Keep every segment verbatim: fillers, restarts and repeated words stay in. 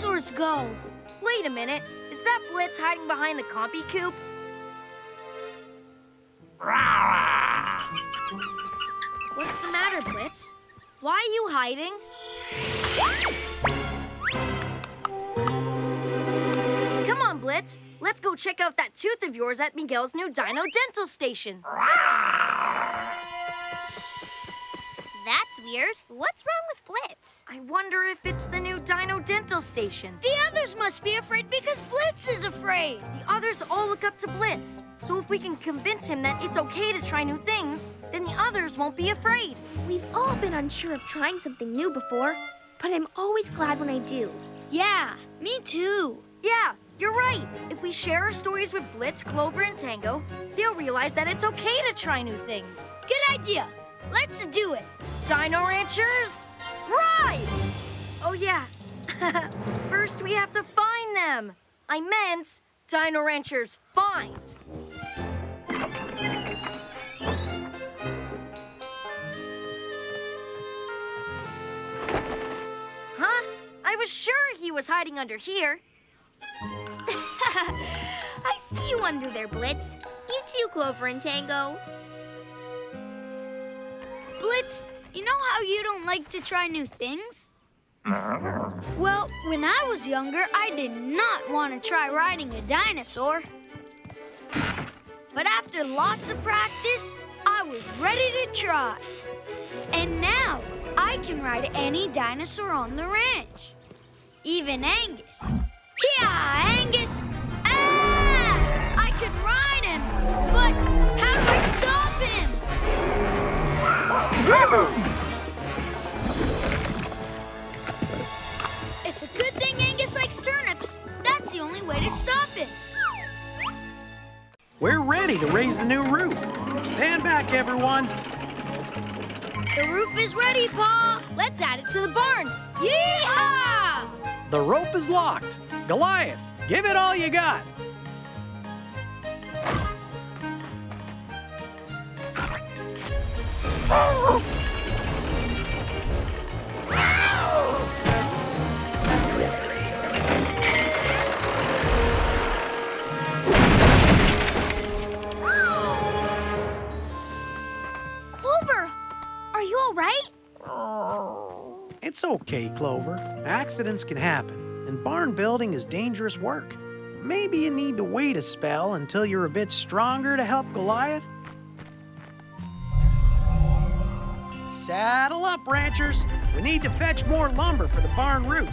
dinosaurs go? Wait a minute. Is that Blitz hiding behind the Compy Coop? What's the matter, Blitz? Why are you hiding? Come on, Blitz. Let's go check out that tooth of yours at Miguel's new Dino Dental Station. That's weird. What's wrong with Blitz? I wonder if it's the new Dino Dental Station. The others must be afraid because Blitz is afraid. The others all look up to Blitz. So if we can convince him that it's okay to try new things, then the others won't be afraid. We've all been unsure of trying something new before, but I'm always glad when I do. Yeah, me too. Yeah, you're right. If we share our stories with Blitz, Clover, and Tango, they'll realize that it's okay to try new things. Good idea. Let's do it. Dino Ranchers, ride! Oh, yeah. First, we have to find them. I meant Dino Ranchers find. Huh? I was sure he was hiding under here. I see you under there, Blitz. You too, Clover and Tango. Blitz, you know how you don't like to try new things? Well, when I was younger, I did not want to try riding a dinosaur. But after lots of practice, I was ready to try. And now, I can ride any dinosaur on the ranch. Even Angus. Yeah, Angus! Ah! I can ride him, but how do I stop him? It's a good thing Angus likes turnips. That's the only way to stop it. We're ready to raise the new roof. Stand back, everyone. The roof is ready, Pa. Let's add it to the barn. Yeehaw! The rope is locked. Goliath, give it all you got. Clover, are you all right? It's okay, Clover. Accidents can happen, and barn building is dangerous work. Maybe you need to wait a spell until you're a bit stronger to help Goliath. Saddle up, ranchers. We need to fetch more lumber for the barn roof.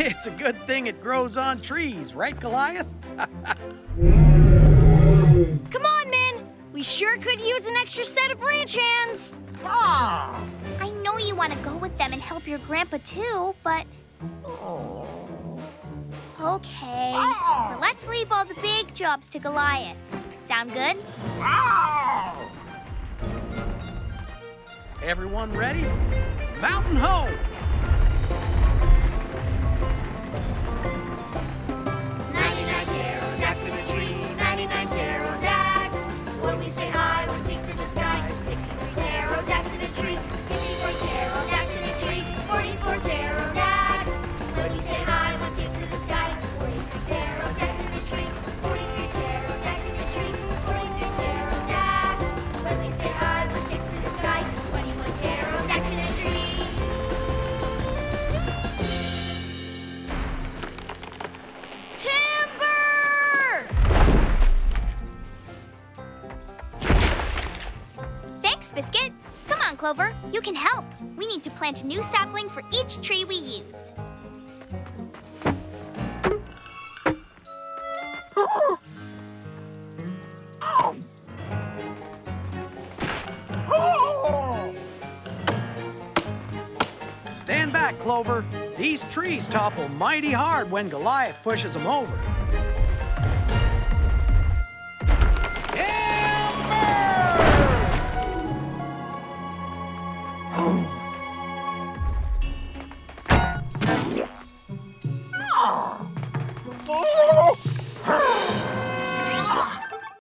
It's a good thing it grows on trees, right, Goliath? Come on, men. We sure could use an extra set of ranch hands. Ah. I know you want to go with them and help your grandpa, too, but... Okay. Ah. So let's leave all the big jobs to Goliath. Sound good? Ah. Everyone ready? Mountain ho! ninety-nine Taro Dax in the tree, ninety-nine Taro Dax. When we say hi, one takes to the sky. sixty-three Taro Dax in the tree, sixty-four Taro Dax in the tree, forty-four Taro Dax. When we say hi, one takes to the sky. forty-three Taro Dax in the tree, forty-three Taro Dax in the tree, forty-three Taro Dax. When we say hi, one takes to the sky. Biscuit, come on, Clover. You can help. We need to plant a new sapling for each tree we use. Stand back, Clover. These trees topple mighty hard when Goliath pushes them over.